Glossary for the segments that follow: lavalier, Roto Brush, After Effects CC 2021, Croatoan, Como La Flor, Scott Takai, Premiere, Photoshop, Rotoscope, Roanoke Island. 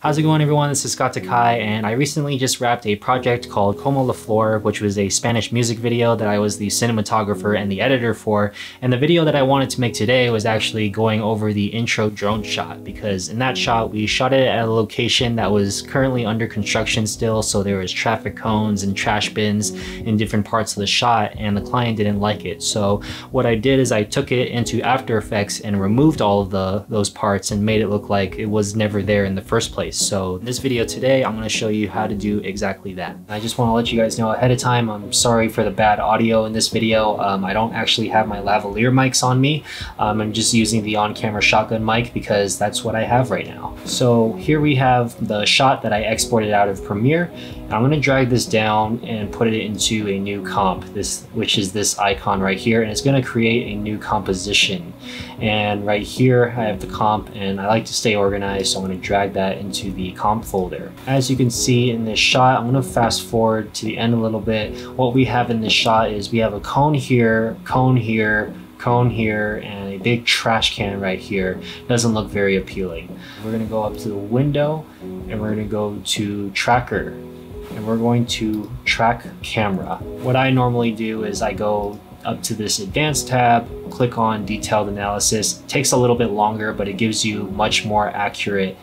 How's it going, everyone? This is Scott Takai, and I recently just wrapped a project called Como La Flor, which was a Spanish music video that I was the cinematographer and the editor for. And the video that I wanted to make today was actually going over the intro drone shot, because in that shot, we shot it at a location that was currently under construction still. So there was traffic cones and trash bins in different parts of the shot, and the client didn't like it. So what I did is I took it into After Effects and removed all of those parts and made it look like it was never there in the first place. So in this video today, I'm going to show you how to do exactly that. I just want to let you guys know ahead of time, I'm sorry for the bad audio in this video. I don't actually have my lavalier mics on me. I'm just using the on-camera shotgun mic because that's what I have right now. So here we have the shot that I exported out of Premiere. I'm going to drag this down and put it into a new comp, which is this icon right here, and it's going to create a new composition. And right here I have the comp, and I like to stay organized, so I'm going to drag that into the comp folder. As you can see in this shot, I'm going to fast forward to the end a little bit. What we have in this shot is we have a cone here, cone here, cone here, and a big trash can right here. Doesn't look very appealing. We're going to go up to the window, and we're going to go to tracker, and we're going to track camera. What I normally do is I go up to this advanced tab, click on detailed analysis. It takes a little bit longer, but it gives you much more accurate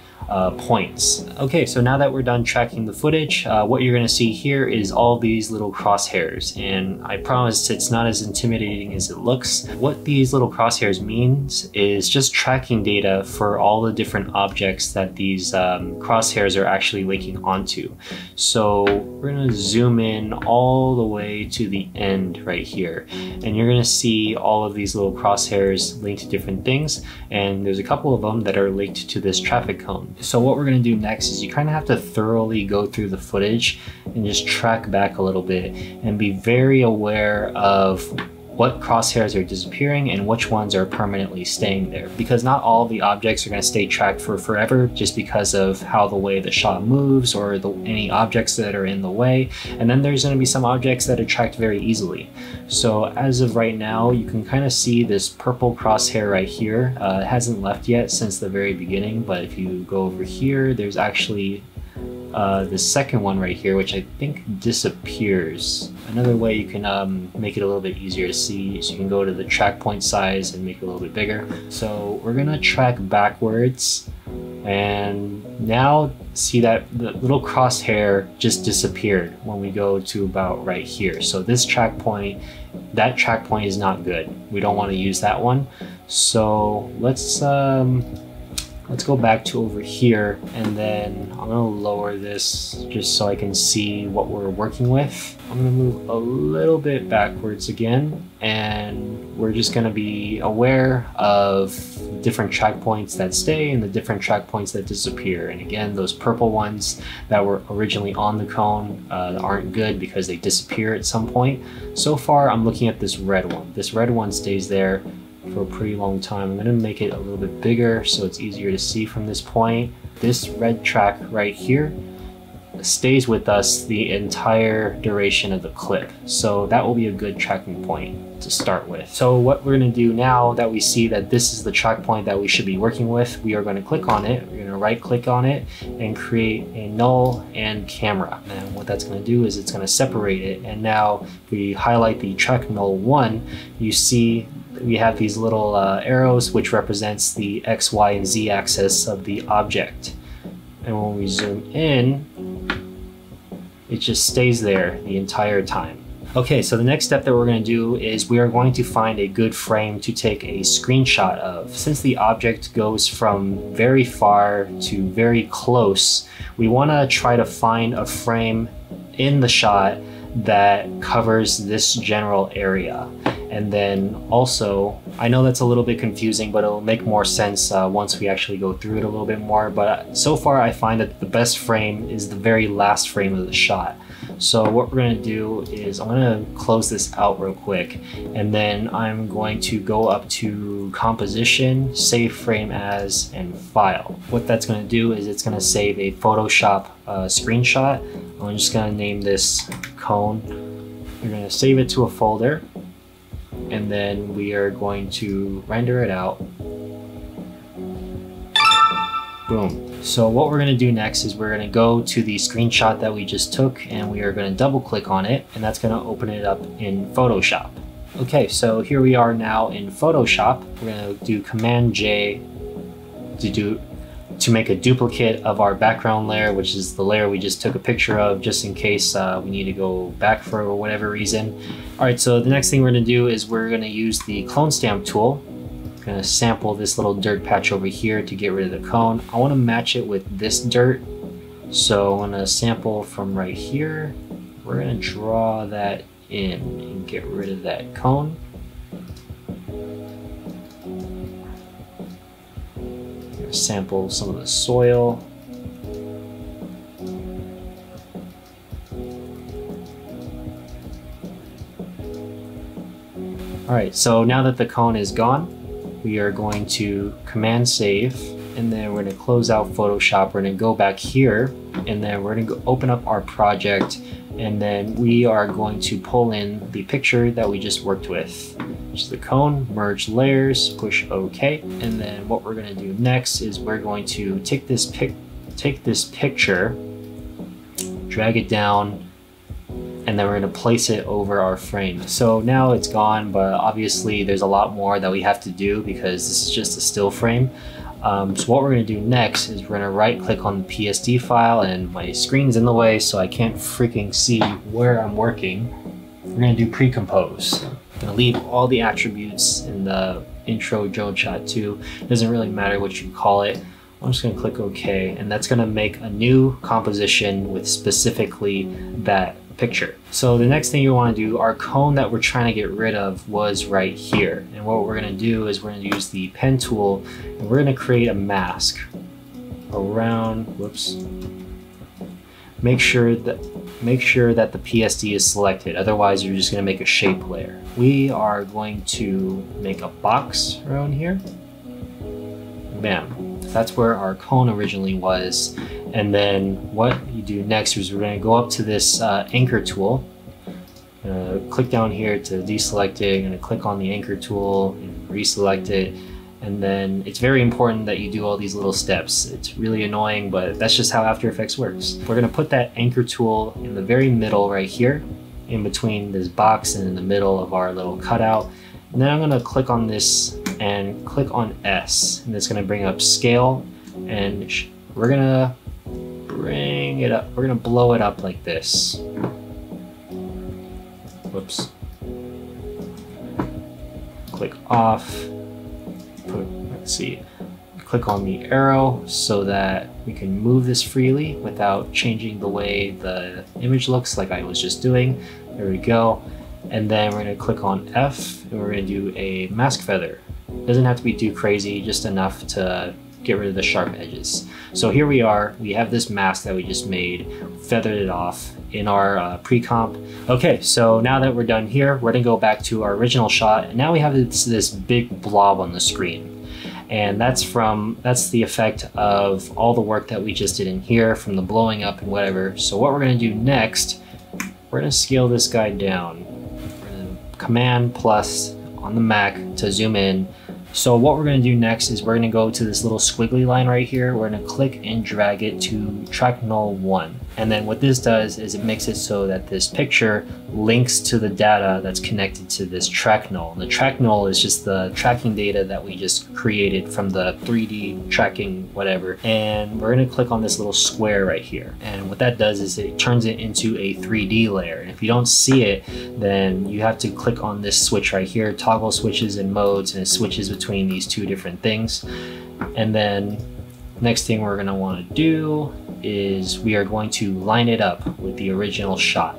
points. Okay, so now that we're done tracking the footage, what you're going to see here is all these little crosshairs, and I promise it's not as intimidating as it looks. What these little crosshairs means is just tracking data for all the different objects that these crosshairs are actually linking onto. So we're going to zoom in all the way to the end right here, and you're going to see all of these little crosshairs linked to different things, and there's a couple of them that are linked to this traffic cone. So what we're going to do next is you kind of have to thoroughly go through the footage and just track back a little bit and be very aware of what crosshairs are disappearing and which ones are permanently staying there, because not all the objects are going to stay tracked for forever just because of how the way the shot moves or any objects that are in the way. And then there's going to be some objects that are tracked very easily. So as of right now, you can kind of see this purple crosshair right here. It hasn't left yet since the very beginning, but if you go over here, there's actually the second one right here, which I think disappears. Another way you can make it a little bit easier to see is you can go to the track point size and make it a little bit bigger. So we're gonna track backwards, and now see that the little crosshair just disappeared when we go to about right here. So this track point, that track point is not good. We don't want to use that one. So let's go back to over here, and then I'm gonna lower this just so I can see what we're working with. I'm gonna move a little bit backwards again, and we're just gonna be aware of different track points that stay and the different track points that disappear. And again, those purple ones that were originally on the cone aren't good because they disappear at some point. So far, I'm looking at this red one. This red one stays there for a pretty long time. I'm gonna make it a little bit bigger so it's easier to see from this point. This red track right here stays with us the entire duration of the clip. So that will be a good tracking point to start with. So what we're gonna do now that we see that this is the track point that we should be working with, we are gonna click on it, we're gonna right click on it and create a null and camera. And what that's gonna do is it's gonna separate it. And now if we highlight the track null one, you see we have these little arrows which represents the X, Y, and Z axis of the object. And when we zoom in, it just stays there the entire time. Okay, so the next step that we're going to do is we are going to find a good frame to take a screenshot of. Since the object goes from very far to very close, we want to try to find a frame in the shot that covers this general area. And then also, I know that's a little bit confusing, but it'll make more sense once we actually go through it a little bit more. But so far, I find that the best frame is the very last frame of the shot. So what we're gonna do is I'm gonna close this out real quick, and then I'm going to go up to composition, save frame as, and file. What that's gonna do is it's gonna save a Photoshop screenshot. I'm just gonna name this cone. We're gonna save it to a folder, and then we are going to render it out. Boom. So what we're going to do next is we're going to go to the screenshot that we just took and we are going to double click on it, and that's going to open it up in Photoshop. Okay, so here we are now in Photoshop. We're going to do Command J to make a duplicate of our background layer, which is the layer we just took a picture of, just in case we need to go back for whatever reason. All right, so the next thing we're going to do is we're going to use the clone stamp tool. Going to sample this little dirt patch over here to get rid of the cone. I want to match it with this dirt, so I'm going to sample from right here. We're going to draw that in and get rid of that cone. Sample some of the soil. All right, so now that the cone is gone, we are going to Command Save, and then we're going to close out Photoshop. We're going to go back here, and then we're going to open up our project, and then we are going to pull in the picture that we just worked with, which is the cone. Merge layers, push OK, and then what we're going to do next is we're going to take this picture, drag it down, and then we're going to place it over our frame. So now it's gone, but obviously there's a lot more that we have to do because this is just a still frame. So what we're going to do next is we're going to right click on the PSD file, and my screen's in the way so I can't freaking see where I'm working. We're going to do pre-compose. I'm going to leave all the attributes in the intro drone shot too. It doesn't really matter what you call it. I'm just going to click OK, and that's going to make a new composition with specifically that picture. So the next thing you want to do, our cone that we're trying to get rid of was right here, and what we're going to do is we're going to use the pen tool and we're going to create a mask around, whoops, make sure that the PSD is selected, otherwise you're just going to make a shape layer. We are going to make a box around here. Bam. That's where our cone originally was. And then what you do next is we're going to go up to this anchor tool. Click down here to deselect it. You're going to click on the anchor tool and reselect it. And then it's very important that you do all these little steps. It's really annoying, but that's just how After Effects works. We're going to put that anchor tool in the very middle right here, in between this box and in the middle of our little cutout. And then I'm going to click on this and click on S, and it's going to bring up scale, and we're going to bring it up. We're going to blow it up like this. Whoops. Click off. Let's see. Click on the arrow so that we can move this freely without changing the way the image looks, like I was just doing. There we go. And then we're going to click on F, and we're going to do a mask feather. It doesn't have to be too crazy, just enough to get rid of the sharp edges. So here we are, we have this mask that we just made, feathered it off in our pre-comp. Okay, so now that we're done here, we're going to go back to our original shot, and now we have this big blob on the screen. And that's the effect of all the work that we just did in here, from the blowing up and whatever. So what we're going to do next, we're going to scale this guy down. Command plus on the Mac to zoom in. So what we're going to do next is we're going to go to this little squiggly line right here. We're going to click and drag it to track null 1. And then what this does is it makes it so that this picture links to the data that's connected to this track null. And the track null is just the tracking data that we just created from the 3D tracking whatever. And we're going to click on this little square right here. And what that does is it turns it into a 3D layer. And if you don't see it, then you have to click on this switch right here, toggle switches and modes, and it switches between these two different things. And then next thing we're going to want to do is we are going to line it up with the original shot,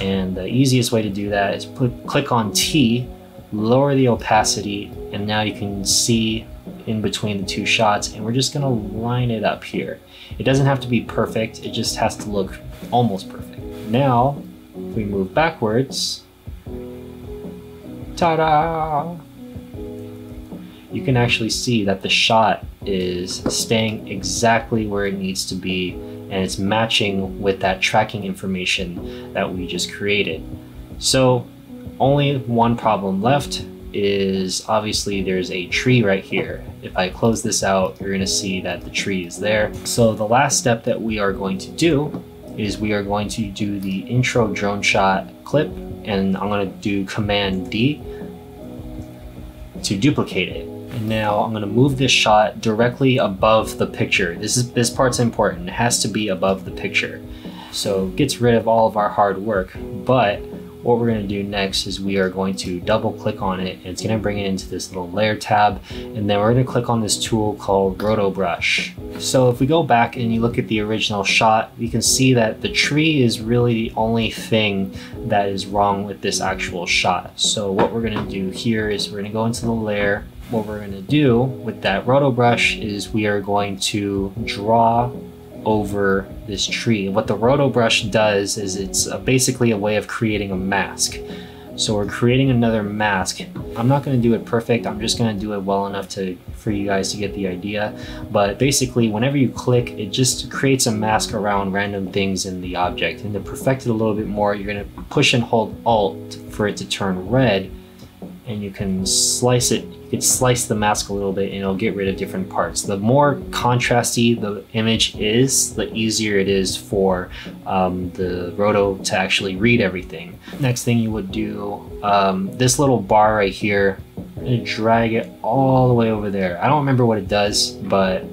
and the easiest way to do that is click on T, lower the opacity, and now you can see in between the two shots, and we're just going to line it up here. It doesn't have to be perfect, it just has to look almost perfect. Now if we move backwards, ta-da! You can actually see that the shot is staying exactly where it needs to be, and it's matching with that tracking information that we just created. So only one problem left is obviously there's a tree right here. If I close this out, you're gonna see that the tree is there. So the last step that we are going to do is we are going to do the intro drone shot clip, and I'm gonna do Command D to duplicate it. And now I'm gonna move this shot directly above the picture. This part's important, it has to be above the picture. So it gets rid of all of our hard work, but what we're gonna do next is we are going to double click on it, and it's gonna bring it into this little layer tab, and then we're gonna click on this tool called Roto Brush. So if we go back and you look at the original shot, you can see that the tree is really the only thing that is wrong with this actual shot. So what we're gonna do here is we're gonna go into the layer. What we're gonna do with that Roto Brush is we are going to draw over this tree. What the Roto Brush does is it's basically a way of creating a mask. So we're creating another mask. I'm not gonna do it perfect, I'm just gonna do it well enough for you guys to get the idea. But basically, whenever you click, it just creates a mask around random things in the object. And to perfect it a little bit more, you're gonna push and hold Alt for it to turn red, and you can slice it. You can slice the mask a little bit and it'll get rid of different parts. The more contrasty the image is, the easier it is for the Roto to actually read everything. Next thing you would do, this little bar right here, I'm gonna drag it all the way over there. I don't remember what it does, but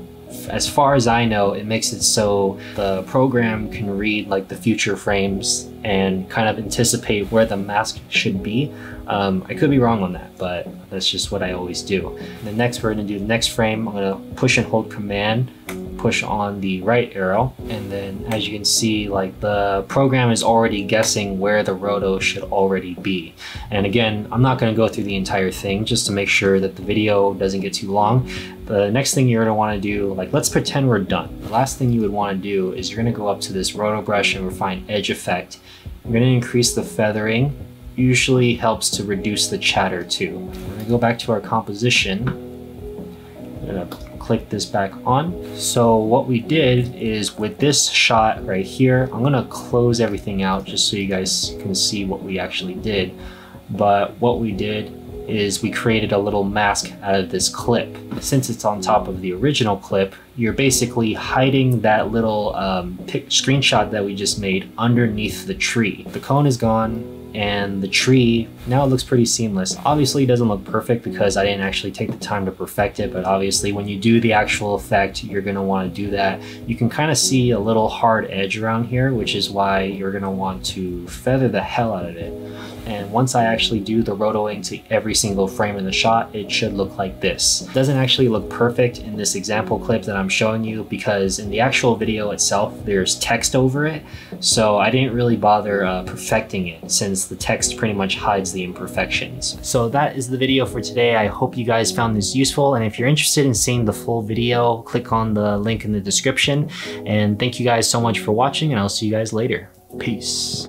as far as I know, it makes it so the program can read like the future frames and kind of anticipate where the mask should be. I could be wrong on that, but that's just what I always do. And then next, we're gonna do the next frame. I'm gonna push and hold Command, push on the right arrow. And then as you can see, like the program is already guessing where the Roto should already be. And again, I'm not gonna go through the entire thing just to make sure that the video doesn't get too long. The next thing you're gonna wanna do, like let's pretend we're done. The last thing you would wanna do is you're gonna go up to this Roto Brush and refine edge effect. We're gonna increase the feathering. Usually helps to reduce the chatter too. We're gonna go back to our composition. I'm gonna click this back on. So what we did is with this shot right here, I'm gonna close everything out just so you guys can see what we actually did. But what we did is we created a little mask out of this clip. Since it's on top of the original clip, you're basically hiding that little screenshot that we just made underneath the tree. The cone is gone, and the tree, now it looks pretty seamless. Obviously it doesn't look perfect because I didn't actually take the time to perfect it, but obviously when you do the actual effect, you're gonna wanna do that. You can kinda see a little hard edge around here, which is why you're gonna want to feather the hell out of it. And once I actually do the rotoing to every single frame in the shot, it should look like this. It doesn't actually look perfect in this example clip that I'm showing you because in the actual video itself, there's text over it. So I didn't really bother perfecting it since the text pretty much hides the imperfections. So that is the video for today. I hope you guys found this useful. And if you're interested in seeing the full video, click on the link in the description. And thank you guys so much for watching, and I'll see you guys later. Peace.